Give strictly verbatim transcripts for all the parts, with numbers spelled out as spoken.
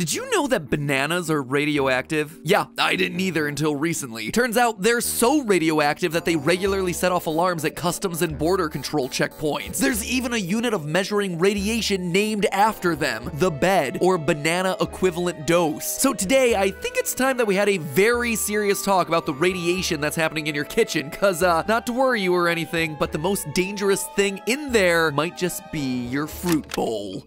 Did you know that bananas are radioactive? Yeah, I didn't either until recently. Turns out they're so radioactive that they regularly set off alarms at Customs and Border Control checkpoints. There's even a unit of measuring radiation named after them, the B E D, or banana equivalent dose. So today, I think it's time that we had a very serious talk about the radiation that's happening in your kitchen, cause uh, not to worry you or anything, but the most dangerous thing in there might just be your fruit bowl.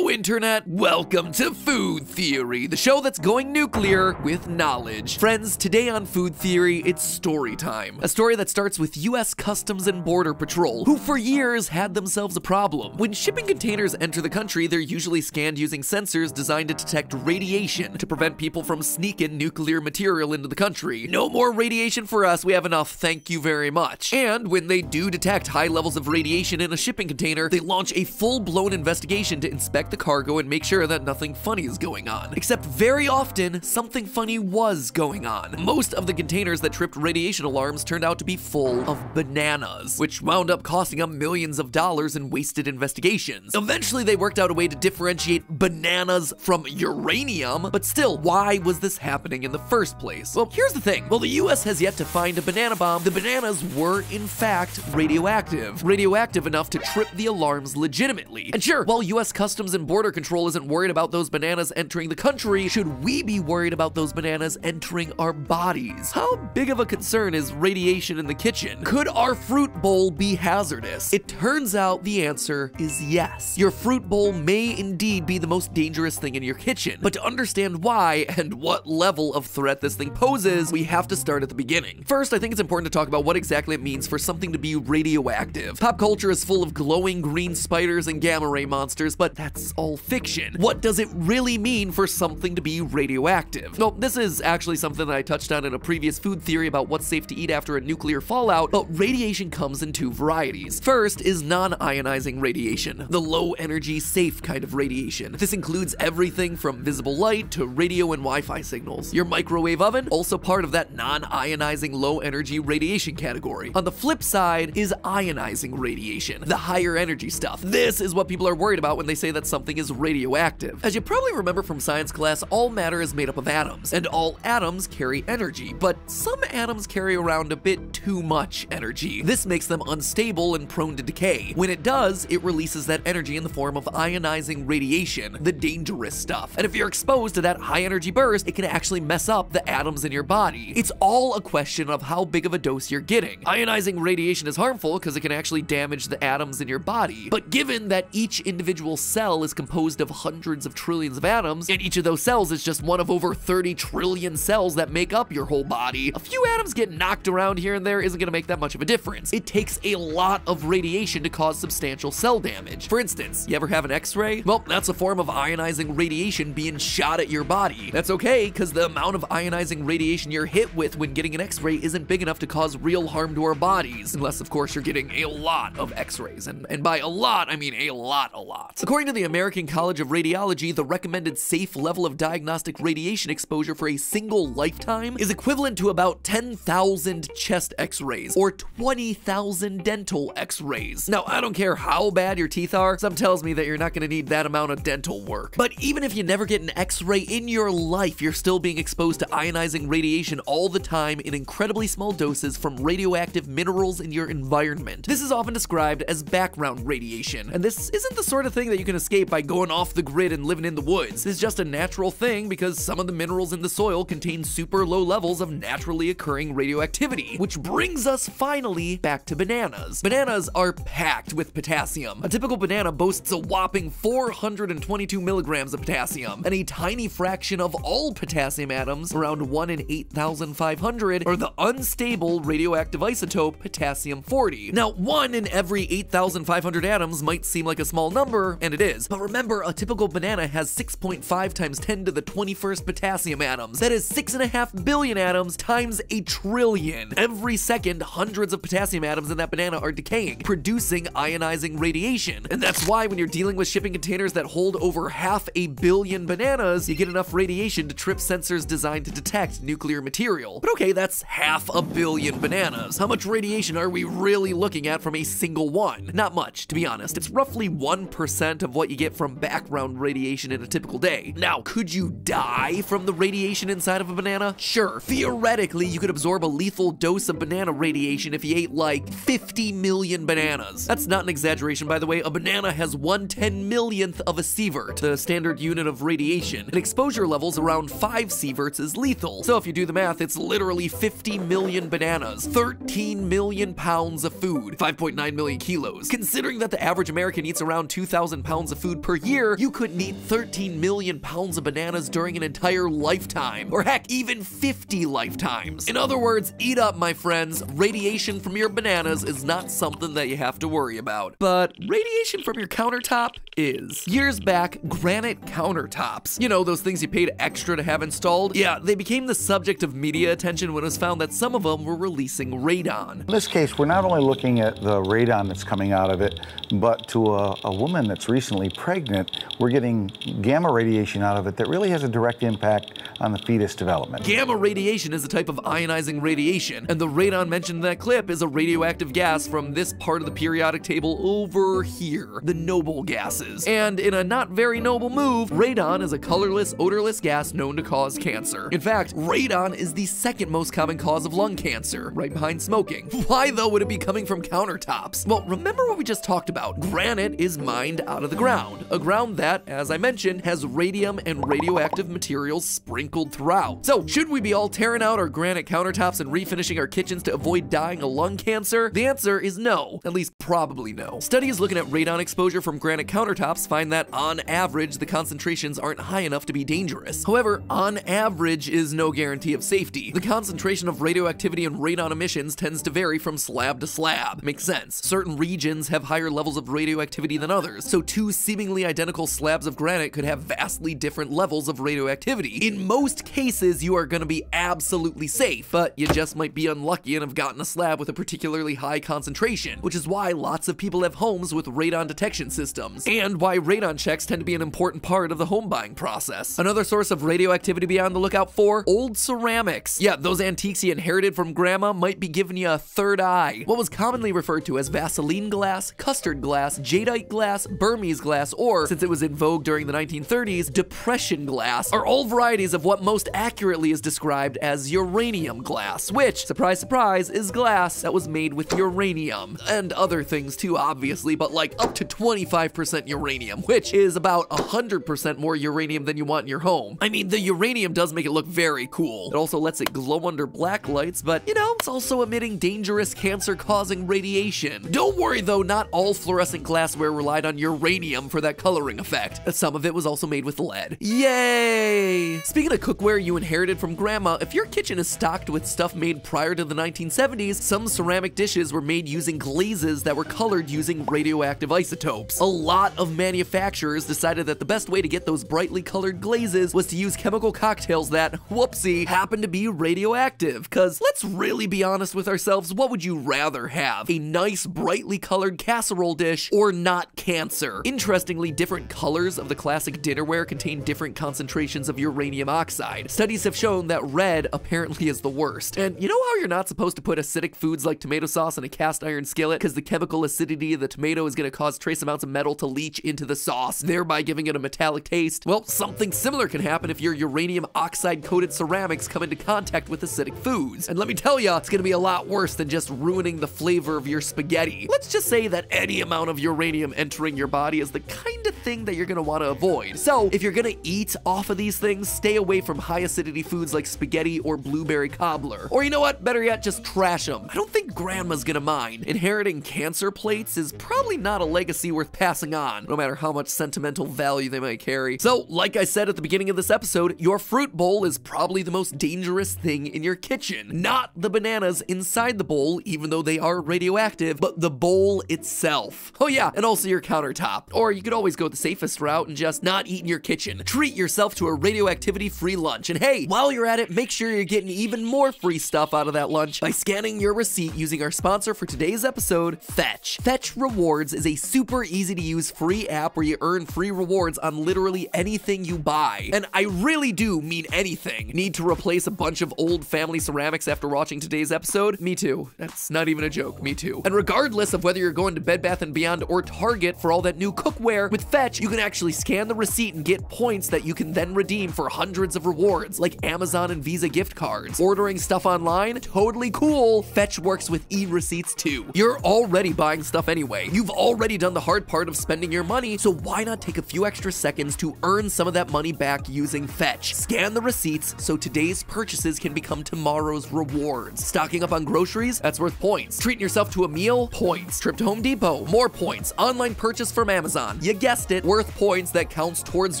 Internet, welcome to Food Theory, the show that's going nuclear with knowledge. Friends, today on Food Theory, it's story time. A story that starts with U S Customs and Border Patrol, who for years had themselves a problem. When shipping containers enter the country, they're usually scanned using sensors designed to detect radiation to prevent people from sneaking nuclear material into the country. No more radiation for us, we have enough, thank you very much. And when they do detect high levels of radiation in a shipping container, they launch a full-blown investigation to inspect the cargo and make sure that nothing funny is going on. Except very often, something funny was going on. Most of the containers that tripped radiation alarms turned out to be full of bananas, which wound up costing them millions of dollars in wasted investigations. Eventually, they worked out a way to differentiate bananas from uranium, but still, why was this happening in the first place? Well, here's the thing. While the U S has yet to find a banana bomb, the bananas were, in fact, radioactive. Radioactive enough to trip the alarms legitimately. And sure, while U S Customs and Border Control isn't worried about those bananas entering the country, should we be worried about those bananas entering our bodies? How big of a concern is radiation in the kitchen? Could our fruit bowl be hazardous? It turns out the answer is yes. Your fruit bowl may indeed be the most dangerous thing in your kitchen, but to understand why and what level of threat this thing poses, we have to start at the beginning. First, I think it's important to talk about what exactly it means for something to be radioactive. Pop culture is full of glowing green spiders and gamma ray monsters, but that's all all fiction. What does it really mean for something to be radioactive? Well, this is actually something that I touched on in a previous Food Theory about what's safe to eat after a nuclear fallout, but radiation comes in two varieties. First is non-ionizing radiation, the low-energy, safe kind of radiation. This includes everything from visible light to radio and Wi-Fi signals. Your microwave oven, also part of that non-ionizing, low-energy radiation category. On the flip side is ionizing radiation, the higher-energy stuff. This is what people are worried about when they say that something is radioactive. As you probably remember from science class, all matter is made up of atoms, and all atoms carry energy, but some atoms carry around a bit too much energy. This makes them unstable and prone to decay. When it does, it releases that energy in the form of ionizing radiation, the dangerous stuff. And if you're exposed to that high energy burst, it can actually mess up the atoms in your body. It's all a question of how big of a dose you're getting. Ionizing radiation is harmful because it can actually damage the atoms in your body, but given that each individual cell is composed of hundreds of trillions of atoms, and each of those cells is just one of over thirty trillion cells that make up your whole body, a few atoms getting knocked around here and there isn't gonna make that much of a difference. It takes a lot of radiation to cause substantial cell damage. For instance, you ever have an X-ray? Well, that's a form of ionizing radiation being shot at your body. That's okay, because the amount of ionizing radiation you're hit with when getting an X-ray isn't big enough to cause real harm to our bodies, unless, of course, you're getting a lot of X-rays, and, and by a lot, I mean a lot, a lot. According to the American American College of Radiology, the recommended safe level of diagnostic radiation exposure for a single lifetime is equivalent to about ten thousand chest X-rays or twenty thousand dental X-rays. Now, I don't care how bad your teeth are, some tells me that you're not gonna need that amount of dental work. But even if you never get an X-ray in your life, you're still being exposed to ionizing radiation all the time in incredibly small doses from radioactive minerals in your environment. This is often described as background radiation, and this isn't the sort of thing that you can escape by going off the grid and living in the woods. It's just a natural thing because some of the minerals in the soil contain super low levels of naturally occurring radioactivity, which brings us finally back to bananas. Bananas are packed with potassium. A typical banana boasts a whopping four hundred twenty-two milligrams of potassium, and a tiny fraction of all potassium atoms, around one in eight thousand five hundred, are the unstable radioactive isotope potassium forty. Now, one in every eight thousand five hundred atoms might seem like a small number, and it is, but remember, Remember, a typical banana has six point five times ten to the twenty-first potassium atoms. That is six point five billion atoms times a trillion. Every second, hundreds of potassium atoms in that banana are decaying, producing ionizing radiation. And that's why when you're dealing with shipping containers that hold over half a billion bananas, you get enough radiation to trip sensors designed to detect nuclear material. But okay, that's half a billion bananas. How much radiation are we really looking at from a single one? Not much, to be honest. It's roughly one percent of what you get from background radiation in a typical day. Now, could you die from the radiation inside of a banana? Sure. Theoretically, you could absorb a lethal dose of banana radiation if you ate like fifty million bananas. That's not an exaggeration, by the way. A banana has one ten millionth of a sievert, the standard unit of radiation. And exposure levels around five sieverts is lethal. So if you do the math, it's literally fifty million bananas, thirteen million pounds of food, five point nine million kilos. Considering that the average American eats around two thousand pounds of food per year, you could eat thirteen million pounds of bananas during an entire lifetime, or heck, even fifty lifetimes. In other words, eat up, my friends. Radiation from your bananas is not something that you have to worry about, but radiation from your countertop is. Years back, granite countertops, you know, those things you paid extra to have installed, yeah, they became the subject of media attention when it was found that some of them were releasing radon. In this case, we're not only looking at the radon that's coming out of it, but to a, a woman that's recently pregnant, we're getting gamma radiation out of it that really has a direct impact on the fetus development. Gamma radiation is a type of ionizing radiation, and the radon mentioned in that clip is a radioactive gas from this part of the periodic table over here, the noble gases. And in a not very noble move, radon is a colorless, odorless gas known to cause cancer. In fact, radon is the second most common cause of lung cancer, right behind smoking. Why though would it be coming from countertops? Well, remember what we just talked about. Granite is mined out of the ground, a ground that, as I mentioned, has radium and radioactive materials sprinkled throughout. So should we be all tearing out our granite countertops and refinishing our kitchens to avoid dying of lung cancer? The answer is no, at least probably no. Studies looking at radon exposure from granite countertops find that on average, the concentrations aren't high enough to be dangerous. However, on average is no guarantee of safety. The concentration of radioactivity and radon emissions tends to vary from slab to slab. Makes sense. Certain regions have higher levels of radioactivity than others, so two seemingly identical slabs of granite could have vastly different levels of radioactivity. In most cases, you are going to be absolutely safe, but you just might be unlucky and have gotten a slab with a particularly high concentration, which is why lots of people have homes with radon detection systems, and why radon checks tend to be an important part of the home buying process. Another source of radioactivity to be on the lookout for, old ceramics. Yeah, those antiques you inherited from grandma might be giving you a third eye. What was commonly referred to as Vaseline glass, custard glass, jadeite glass, Burmese glass, or, since it was in vogue during the nineteen thirties, depression glass, are all varieties of what most accurately is described as uranium glass, which, surprise, surprise, is glass that was made with uranium. And other things too, obviously, but like up to twenty-five percent uranium, which is about one hundred percent more uranium than you want in your home. I mean, the uranium does make it look very cool. It also lets it glow under black lights, but you know, it's also emitting dangerous cancer-causing radiation. Don't worry though, not all fluorescent glassware relied on uranium for that coloring effect. Some of it was also made with lead. Yay! Speaking of cookware you inherited from grandma, if your kitchen is stocked with stuff made prior to the nineteen seventies, some ceramic dishes were made using glazes that were colored using radioactive isotopes. A lot of manufacturers decided that the best way to get those brightly colored glazes was to use chemical cocktails that, whoopsie, happened to be radioactive. Cause let's really be honest with ourselves, what would you rather have? A nice brightly colored casserole dish or not cancer? Interestingly, different colors of the classic dinnerware contain different concentrations of uranium oxide. Studies have shown that red apparently is the worst. And you know how you're not supposed to put acidic foods like tomato sauce in a cast iron skillet because the chemical acidity of the tomato is going to cause trace amounts of metal to leach into the sauce, thereby giving it a metallic taste? Well, something similar can happen if your uranium oxide-coated ceramics come into contact with acidic foods. And let me tell ya, it's going to be a lot worse than just ruining the flavor of your spaghetti. Let's just say that any amount of uranium entering your body is the kind of thing that you're going to want to avoid. So if you're going to eat off of these things, stay away from high acidity foods like spaghetti or blueberry cobbler. Or you know what? Better yet, just trash them. I don't think grandma's going to mind. Inheriting cancer plates is probably not a legacy worth passing on, no matter how much sentimental value they might carry. So like I said at the beginning of this episode, your fruit bowl is probably the most dangerous thing in your kitchen. Not the bananas inside the bowl, even though they are radioactive, but the bowl itself. Oh yeah, and also your countertop. Or you could always go the safest route and just not eat in your kitchen. Treat yourself to a radioactivity-free lunch. And hey, while you're at it, make sure you're getting even more free stuff out of that lunch by scanning your receipt using our sponsor for today's episode, Fetch. Fetch Rewards is a super easy-to-use free app where you earn free rewards on literally anything you buy. And I really do mean anything. Need to replace a bunch of old family ceramics after watching today's episode? Me too. That's not even a joke. Me too. And regardless of whether you're going to Bed Bath and Beyond or Target for all that new cookware, with Fetch, you can actually scan the receipt and get points that you can then redeem for hundreds of rewards, like Amazon and Visa gift cards. Ordering stuff online? Totally cool. Fetch works with e-receipts too. You're already buying stuff anyway. You've already done the hard part of spending your money, so why not take a few extra seconds to earn some of that money back using Fetch? Scan the receipts so today's purchases can become tomorrow's rewards. Stocking up on groceries? That's worth points. Treating yourself to a meal? Points. Trip to Home Depot? More points. Online purchase from Amazon? You guessed it, worth points that counts towards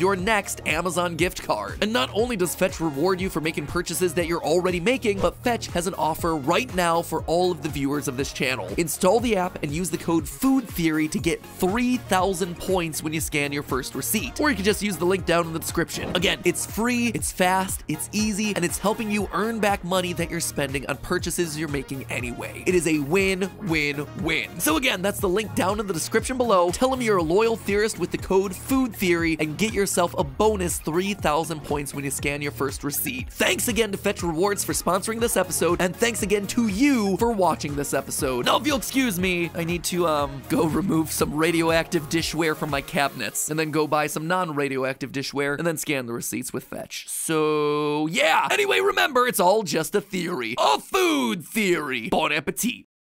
your next Amazon gift card. And not only does Fetch reward you for making purchases that you're already making, but Fetch has an offer right now for all of the viewers of this channel. Install the app and use the code FOODTHEORY to get three thousand points when you scan your first receipt. Or you can just use the link down in the description. Again, it's free, it's fast, it's easy, and it's helping you earn back money that you're spending on purchases you're making anyway. It is a win, win, win. So again, that's the link down in the description below. Tell them you're a loyal theorist with the code FOODTHEORY and get yourself a bonus three thousand points when you scan your first receipt. Thanks again to Fetch Rewards for sponsoring this episode, and thanks again to you for watching this episode. Now, if you'll excuse me, I need to, um, go remove some radioactive dishware from my cabinets, and then go buy some non-radioactive dishware, and then scan the receipts with Fetch. So, yeah! Anyway, remember, it's all just a theory. A food theory! Bon appetit!